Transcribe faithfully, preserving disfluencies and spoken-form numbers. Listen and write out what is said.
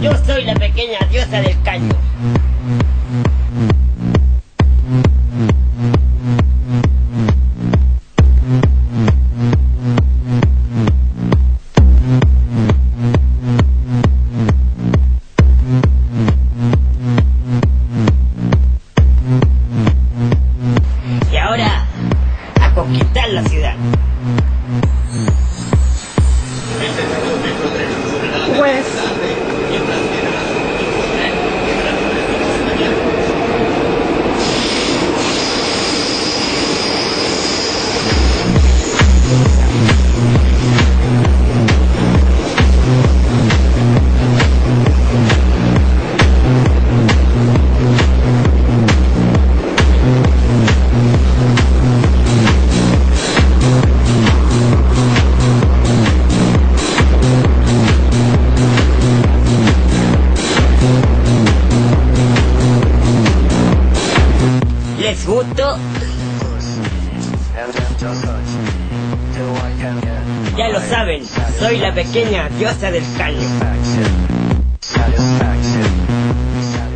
Yo soy la pequeña diosa del caño. Y ahora, a conquistar la ciudad. Pues... ¿les gustó? Ya lo saben, soy la pequeña diosa del caño.